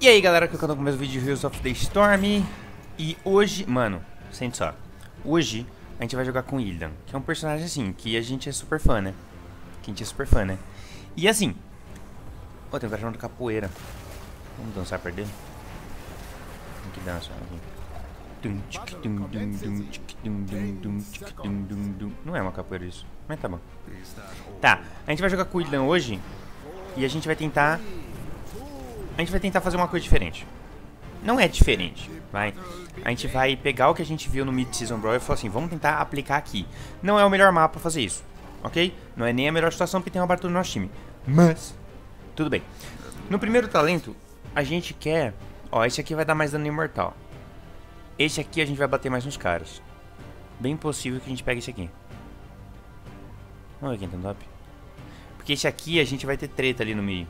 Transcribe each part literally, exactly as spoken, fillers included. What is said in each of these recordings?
E aí galera, aqui é o canal com mais um vídeo de Heroes of the Storm. E hoje, mano, sente só. Hoje a gente vai jogar com Illidan, que é um personagem assim, que a gente é super fã, né? Que a gente é super fã, né? E assim, oh, tem um cara chamando capoeira. Vamos dançar perto dele? Tem que dançar aqui. Não é uma capoeira isso, mas tá bom. Tá, a gente vai jogar com Illidan hoje. E a gente vai tentar... A gente vai tentar fazer uma coisa diferente. Não é diferente, vai. A gente vai pegar o que a gente viu no Mid Season Brawl e falar assim, vamos tentar aplicar aqui. Não é o melhor mapa pra fazer isso, ok? Não é nem a melhor situação porque tem uma Abathur no nosso time. Mas, tudo bem. No primeiro talento, a gente quer... Ó, esse aqui vai dar mais dano imortal. Esse aqui a gente vai bater mais nos caras. Bem possível que a gente pegue esse aqui. Vamos ver quem tá no top. Porque esse aqui a gente vai ter treta ali no meio.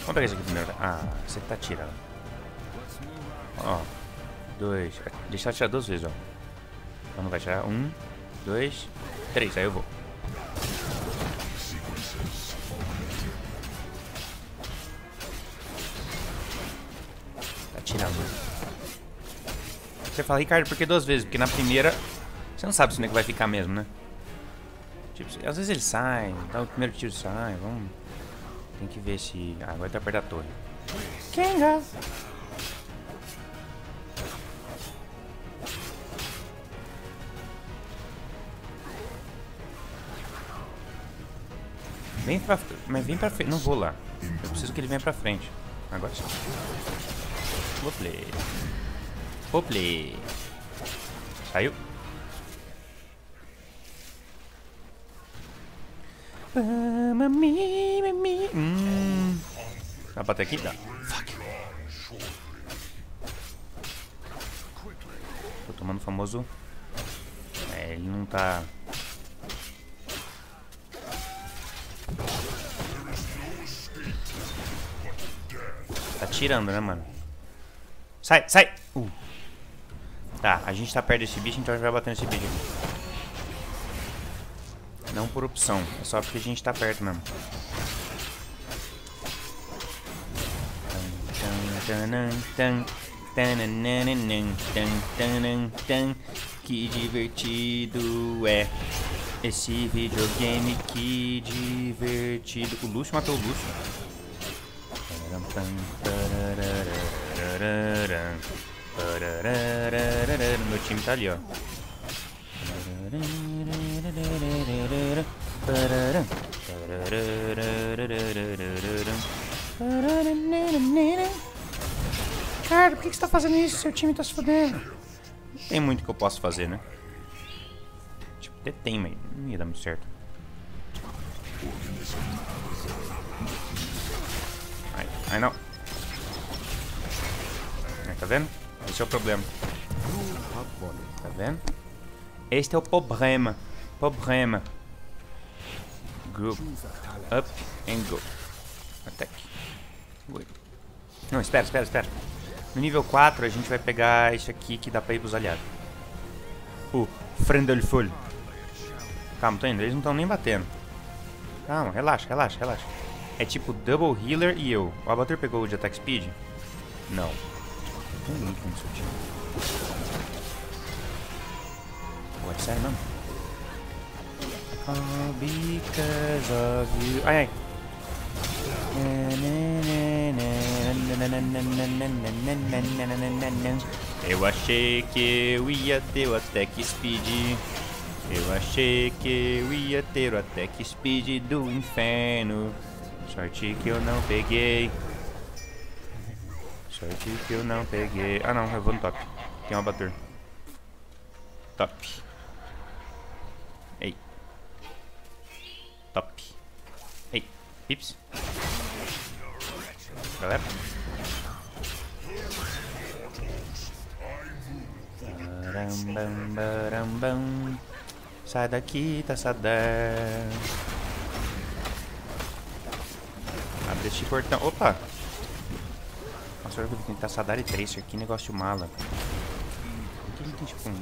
Vamos pegar isso aqui primeiro. Ah, você tá tirando. Ó, dois. Deixa eu tirar duas vezes, ó. Então não vai tirar. Um, dois, três. Aí eu vou. Tá tirando. Você fala, Ricardo, por que duas vezes? Porque na primeira... Você não sabe se o nego vai ficar mesmo, né? Tipo, às vezes ele sai. Então o primeiro tiro sai. Vamos... Tem que ver se... Ah, agora tá perto da torre. Quem é? Vem pra... Mas vem pra frente. Não vou lá. Eu preciso que ele venha pra frente. Agora sim. Vou play. Vou play. Saiu. Hum. Dá pra bater aqui? Dá. Fuck. Tô tomando o famoso. É, ele não tá. Tá tirando, né, mano? Sai, sai! Uh. Tá, a gente tá perto desse bicho, então a gente vai bater nesse bicho aqui. Não por opção, é só porque a gente tá perto mesmo. Que divertido é esse videogame, que divertido. O Lúcio matou o Lúcio. Meu time tá ali, ó. Cara, por que você tá fazendo isso? Seu time tá se fodendo. Não tem muito que eu posso fazer, né? Tipo, até tem, mas não ia dar muito certo. Ai, ai não. Tá vendo? Esse é o problema. Tá vendo? Este é o problema. Problema. Group. Up and go. Attack. Wait. Não, espera, espera, espera. No nível quatro a gente vai pegar isso aqui que dá pra ir pros aliados. O Friendolful. Calma, tô indo. Eles não estão nem batendo. Calma, relaxa, relaxa, relaxa. É tipo Double Healer e eu. O Abathur pegou o de Attack Speed? Não. Tem muito no seu time. Pode sair, não. Oh, because of you. Ai, ai. Eu achei que eu ia ter o Attack Speed. Eu achei que eu ia ter o Attack Speed do inferno. Sorte que eu não peguei. Sorte que eu não peguei. Ah, não, eu vou no top. Tem um Abathur. Top. Ei. Top. Ei. Pips. Galera. Baram, bam, baram, bam. Sai daqui, Tassadar. Abre este portão. Opa. Nossa, olha que tem Tassadar e Tracer. Que negócio mala. Aqui ele tem tipo um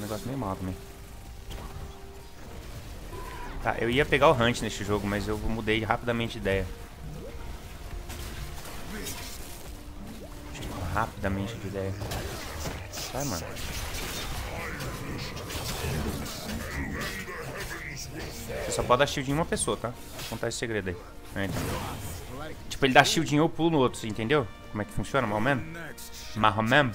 negócio meio mal também. Tá, eu ia pegar o Hunt neste jogo, mas eu mudei rapidamente de ideia. rapidamente de ideia. Sai, mano. Você só pode dar shield em uma pessoa, tá? Vou contar esse segredo aí. É, então. Tipo, ele dá shield em um, pulo no outro, entendeu? Como é que funciona, Mahomen? Mahomen?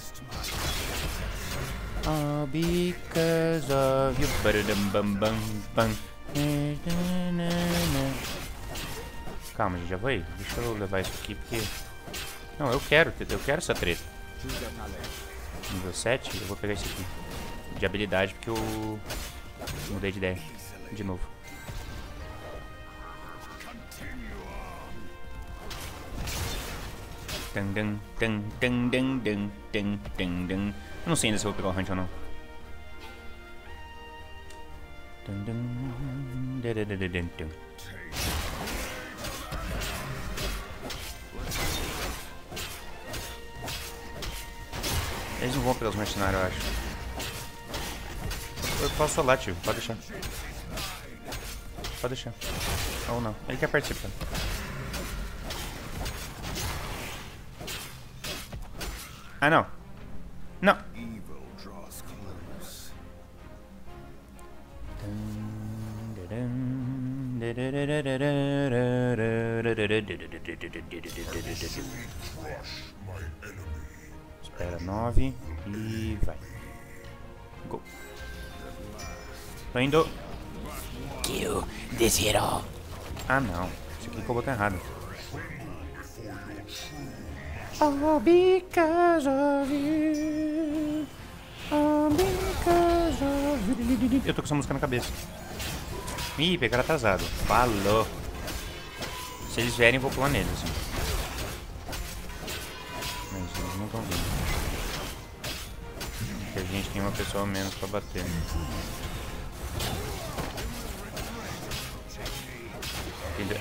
All because of you. Calma, gente, já vou aí. Deixa eu levar isso aqui, porque... Não, eu quero, eu quero essa treta. Nível sete, eu vou pegar isso aqui. De habilidade, porque eu... Mudei de ideia. De novo. Eu não sei ainda se eu vou pegar o Hunt ou não. Eles não vão pegar os mercenários, eu acho. Eu posso solar, tio. Pode deixar. Pode deixar. Ou não. Ele quer participar. Ah, não. Não. Espera nove e vai. Go. Tô indo. Kill this hero. Ah não, isso aqui que eu botei errado. All because of you. All because of you. Eu tô com essa música na cabeça. Ih, pegaram atrasado. Falou. Se eles vierem, eu vou pular neles. Assim. Mas eles não estão vindo. Porque a gente tem uma pessoa a menos pra bater.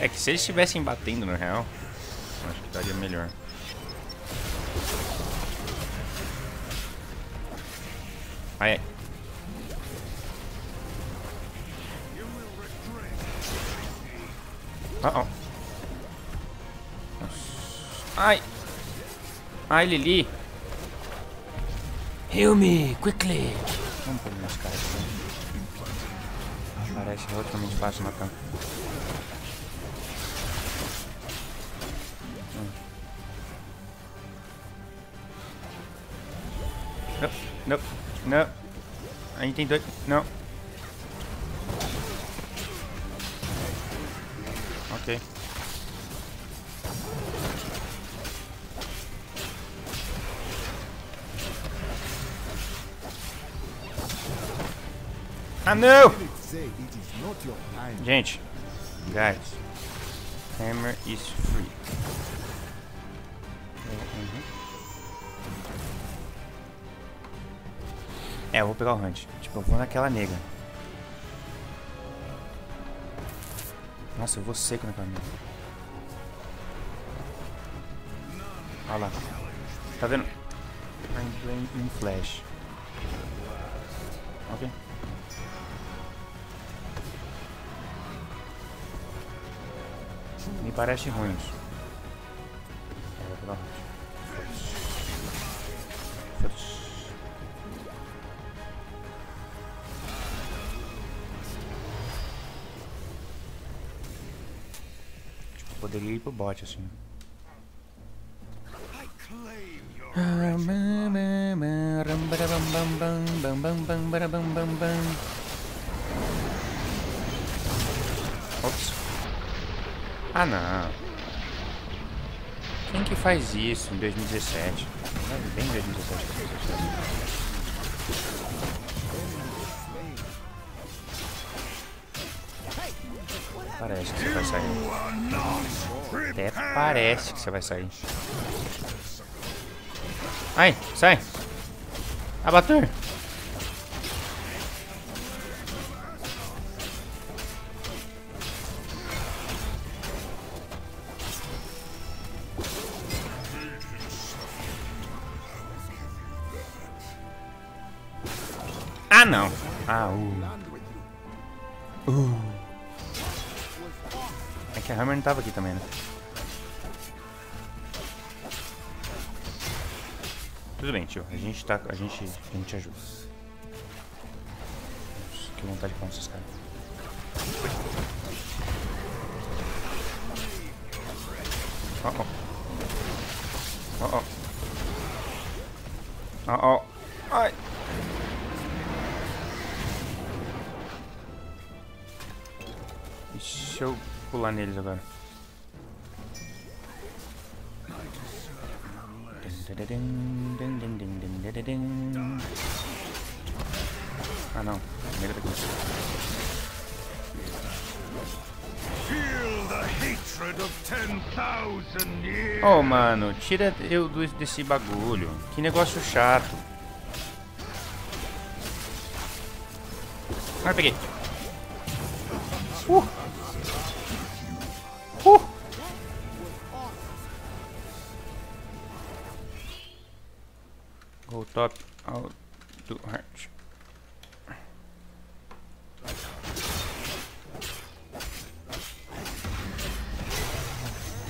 É que se eles estivessem batendo no real, acho que estaria melhor. Ai, ai. Uh-oh. Ai. Ai, Lili. Heal me, quickly. Vamos pôr meus caras. Parece relativamente fácil matar. Não, não. Aí tem dois. Não. Ok. Ah, não! Gente, guys. Hammer is free. É, eu vou pegar o Hunt. Tipo, eu vou naquela nega. Nossa, eu vou seco naquela nega. Olha lá. Tá vendo? I'm playing in flash. Ok. Me parece ruim isso. Eu vou pegar o Hunt. Poderia ir pro bot assim. Ops. Ah não. Quem que faz isso em dois mil e dezessete? Bem dois mil e dezessete. Parece que você vai sair. Até parece que você vai sair. Ai, sai. Abathur. Ah, não. Ah, uh. Uh. Que a Hammer não tava aqui também, né? Tudo bem, tio. A gente tá. A gente. A gente ajuda. Nossa, que vontade de falar com esses caras. Oh oh. Oh oh. Oh oh. Ai. Deixa eu pular neles agora. Ah não, primeiro daqui. Oh mano, tira eu desse bagulho. Que negócio chato. Ah, peguei. Uh! Uh! Go top out do heart.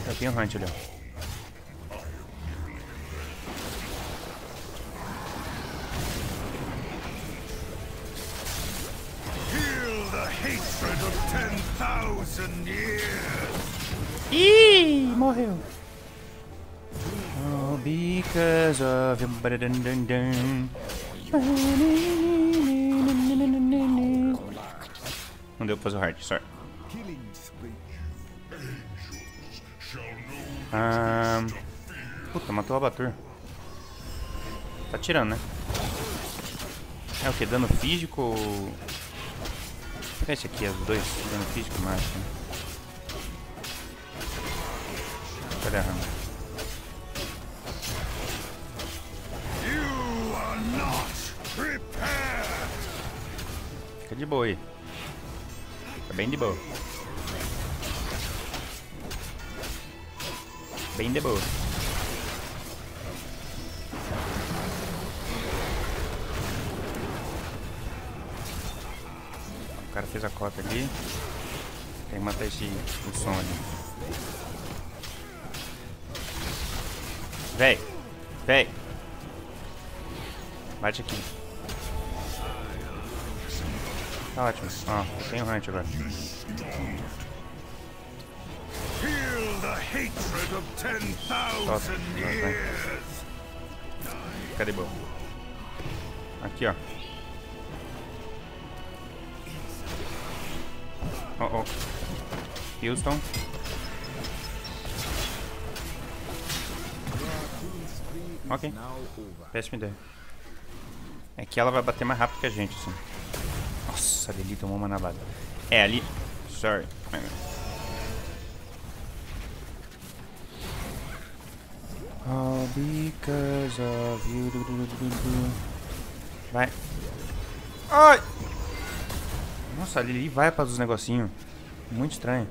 Eu tenho um hunt ali. Ih, morreu. Oh, because of him. Não deu pra fazer o hard, sorry. Ah, puta, matou o Abathur. Tá atirando, né? É o que? Dano físico ou... Será esse aqui, os dois? Dano físico máximo. Cadê a Hammer? Fica de boa aí. Fica bem de boa. Bem de boa. O cara fez a cota ali. Tem que matar esse o som ali. Véi, véi. Bate aqui. Tá ótimo. Ó, oh, tem o hunt agora. Cadê bom? Aqui, ó. Oh, oh. Houston. Ok. Péssima ideia. É que ela vai bater mais rápido que a gente, assim. Nossa, a Lili tomou uma navada. É, ali... Sorry. Oh, because of you. Vai. Ai! Nossa, a Lili vai para os negocinhos. Muito estranho.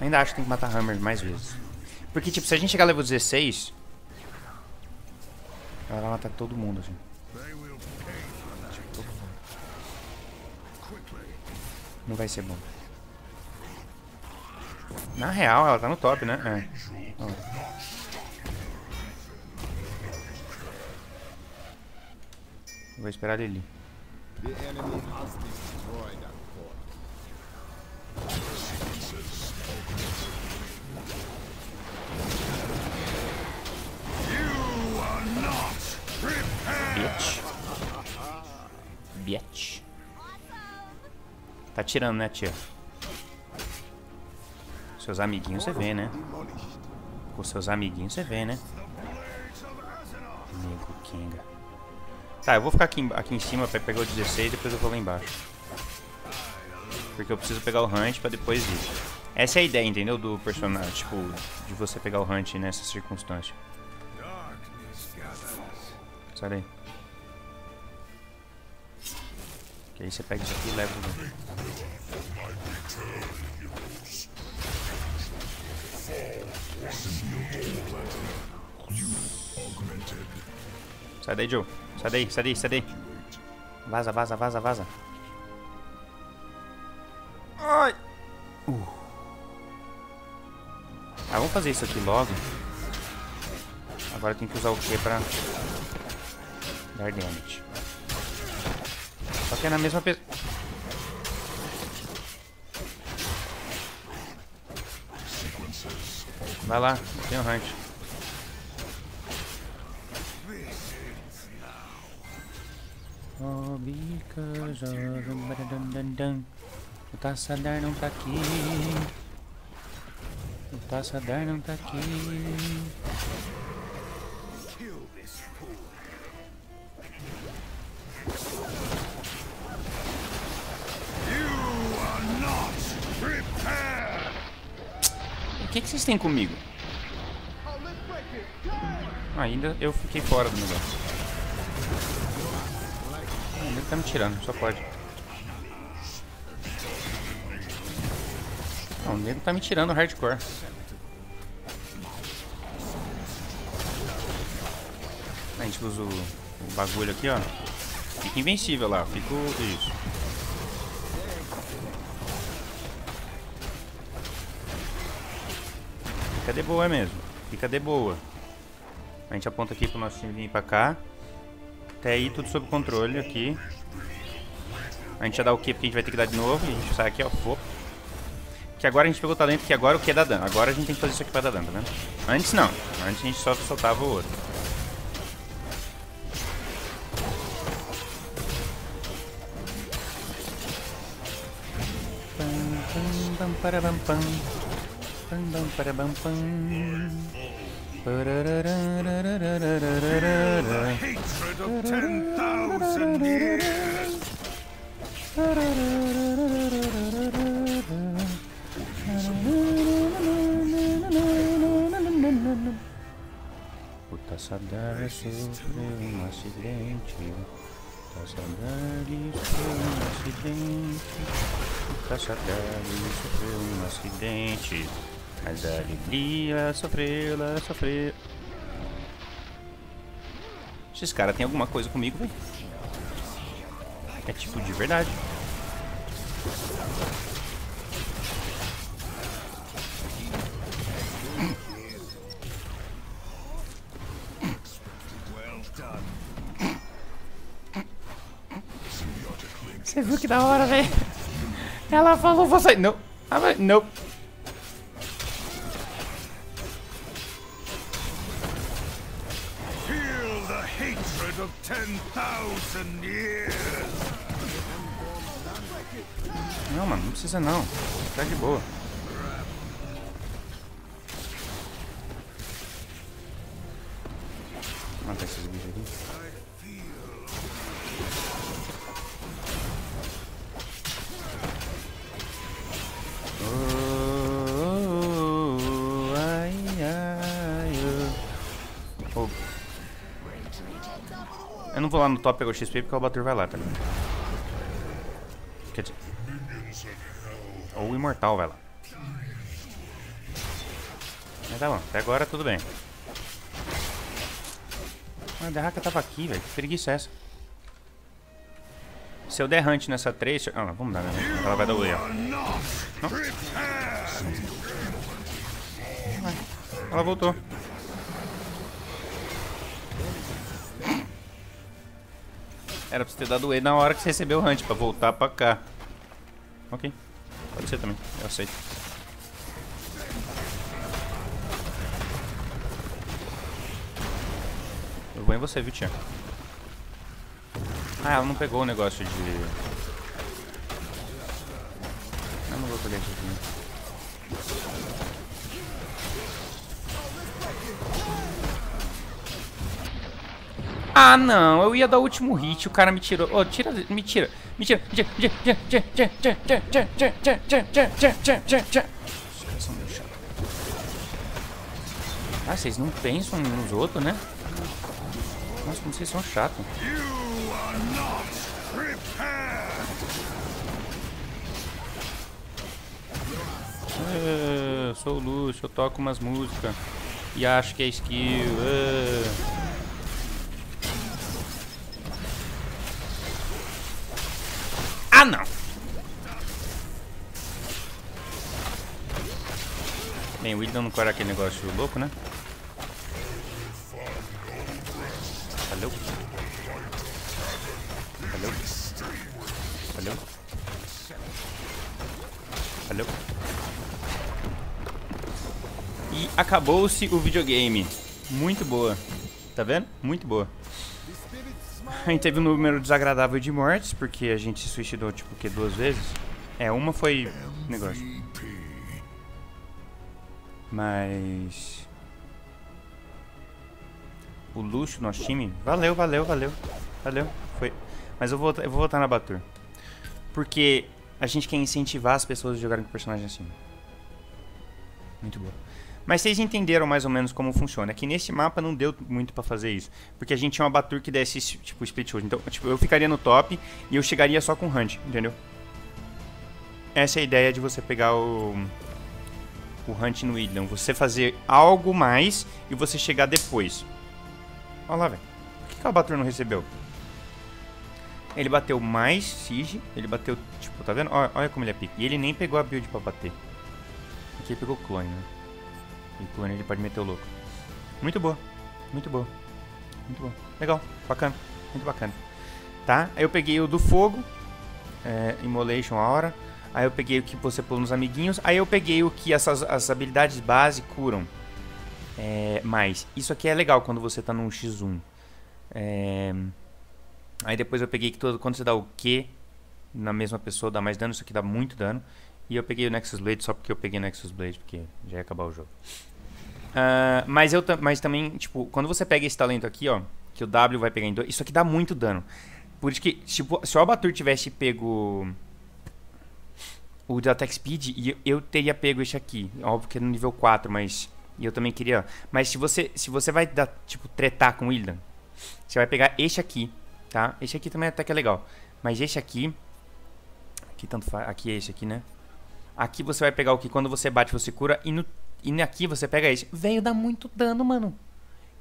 Ainda acho que tem que matar Hammer mais vezes. Porque, tipo, se a gente chegar level dezesseis, ela vai matar todo mundo, assim. Não vai ser bom. Na real, ela tá no top, né? É. Oh. Vou esperar ele. Bitch. Bitch. Tá tirando, né, tia? Seus amiguinhos você vê, né? Com seus amiguinhos você vê, né? Amigo Kinga. Tá, eu vou ficar aqui, aqui em cima pra pegar o dezesseis e depois eu vou lá embaixo. Porque eu preciso pegar o Hunt pra depois ir. Essa é a ideia, entendeu? Do personagem, tipo, de você pegar o Hunt nessa circunstância. Sai daí. Que aí você pega isso aqui e leva o Hunt. Sai daí, Joe. Sai daí, sai daí, sai daí. Vaza, vaza, vaza, vaza. Ai. Uh. Ah, vamos fazer isso aqui logo. Agora tem que usar o Q pra dar damage. Só que é na mesma pessoa. Vai lá, tem um hunt. O Tassadar não tá aqui. O Tassadar não tá aqui. O que, que vocês têm comigo? Ainda eu fiquei fora do negócio. Ainda tá me tirando, só pode. Não, o nego tá me tirando hardcore. A gente usa o, o bagulho aqui, ó. Fica invencível lá, fica isso. Fica de boa mesmo, fica de boa. A gente aponta aqui pro nosso time vir pra cá. Até aí tudo sob controle aqui. A gente já dá o Q porque a gente vai ter que dar de novo. E a gente sai aqui, ó, fofo. Que agora a gente pegou o talento, que agora o Q dá dano. Agora a gente tem que fazer isso aqui pra dar dano, tá vendo? Antes não, antes a gente só soltava o outro. O Tassadar sofreu um acidente. O Tassadar sofreu um acidente. O Tassadar sofreu um acidente. Mas a Lili sofreu, ela sofreu. Esses caras têm alguma coisa comigo, velho. É tipo de verdade. Você viu que da hora, velho? Ela falou, vou sair. Não. Ah, mas não. Não, mano, não precisa não. Tá de boa. Vou matar esses bichos aqui. Eu não vou lá no top pegar o X P porque o Abathur vai lá também. Quer dizer, ou o Imortal vai lá. Mas tá bom, até agora tudo bem. A derraca tava aqui, velho. Que preguiça é essa? Se eu der hunt nessa Tracer. Ah, não, vamos dar, né? Ela vai dar o E, ó. Não. Ela voltou. Era pra você ter dado o E na hora que você recebeu o hunt, pra voltar pra cá. Ok. Pode ser também. Eu aceito. Eu vou em você, viu, Tia? Ah, ela não pegou o negócio de... Eu não vou pegar isso aqui. Ah, não, eu ia dar o último hit, o cara me tirou. Ô, tira, me tira, me tira. Ah, vocês não pensam nos outros, né? Nossa, como vocês são chatos. Eu sou o Lúcio, eu toco umas músicas e acho que é skill. Ah. Ah, não. Bem, o Illidan não cura aquele negócio louco, né? Valeu. E acabou-se o videogame. Muito boa. Tá vendo? Muito boa. A gente teve um número desagradável de mortes, porque a gente se suicidou, tipo, que duas vezes. É, uma foi negócio. Mas... o Lúcio, nosso time... Valeu, valeu, valeu. Valeu. Foi. Mas eu vou, eu vou voltar na Abathur. Porque a gente quer incentivar as pessoas a jogarem com o personagem assim. Muito boa. Mas vocês entenderam mais ou menos como funciona. É que nesse mapa não deu muito pra fazer isso. Porque a gente tinha uma Abathur que desse, tipo, split hold. Então, tipo, eu ficaria no top e eu chegaria só com Hunt, entendeu? Essa é a ideia de você pegar o... o Hunt no Illidan. Você fazer algo mais e você chegar depois. Olha lá, velho. Por que, que o Abathur não recebeu? Ele bateu mais Siege. Ele bateu, tipo, tá vendo? Olha, olha como ele é pique. E ele nem pegou a build pra bater. Aqui ele pegou clone, né? E clone ele pode meter o louco. Muito boa. Muito boa. Muito boa. Legal. Bacana. Muito bacana. Tá? Aí eu peguei o do fogo. É, Immolation Aura. Aí eu peguei o que você pula nos amiguinhos. Aí eu peguei o que essas, as habilidades base curam. É, mas isso aqui é legal quando você tá num xis um. É... aí depois eu peguei que todo, quando você dá o Q na mesma pessoa dá mais dano. Isso aqui dá muito dano. E eu peguei o Nexus Blade só porque eu peguei o Nexus Blade, porque já ia acabar o jogo. Uh, mas, eu, mas também, tipo, quando você pega esse talento aqui, ó, que o W vai pegar em dois, isso aqui dá muito dano. Por isso que, tipo, se o Abathur tivesse pego o de Attack Speed, eu, eu teria pego esse aqui. Óbvio que é no nível quatro, mas... e eu também queria... mas se você, se você vai dar, tipo, tretar com o Illidan, você vai pegar esse aqui, tá? Esse aqui também até que é legal. Mas esse aqui... aqui tanto faz... aqui é esse aqui, né? Aqui você vai pegar o que quando você bate você cura. E, no, e aqui você pega esse. Velho, dá muito dano, mano.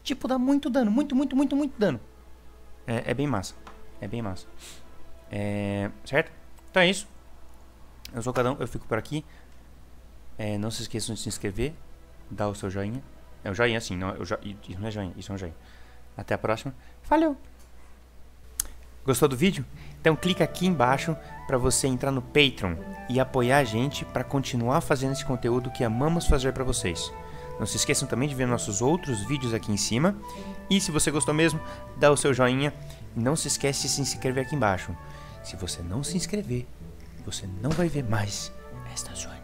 Tipo, dá muito dano. Muito, muito, muito, muito dano. É, é bem massa. É bem massa. É, certo? Então é isso. Eu sou o Cadão. Eu fico por aqui. É, não se esqueçam de se inscrever. Dar o seu joinha. É o joinha, sim. Não, eu jo... isso não é joinha. Isso é um joinha. Até a próxima. Valeu! Gostou do vídeo? Então clica aqui embaixo para você entrar no Patreon e apoiar a gente para continuar fazendo esse conteúdo que amamos fazer para vocês. Não se esqueçam também de ver nossos outros vídeos aqui em cima. E se você gostou mesmo, dá o seu joinha. E não se esquece de se inscrever aqui embaixo. Se você não se inscrever, você não vai ver mais esta joinha.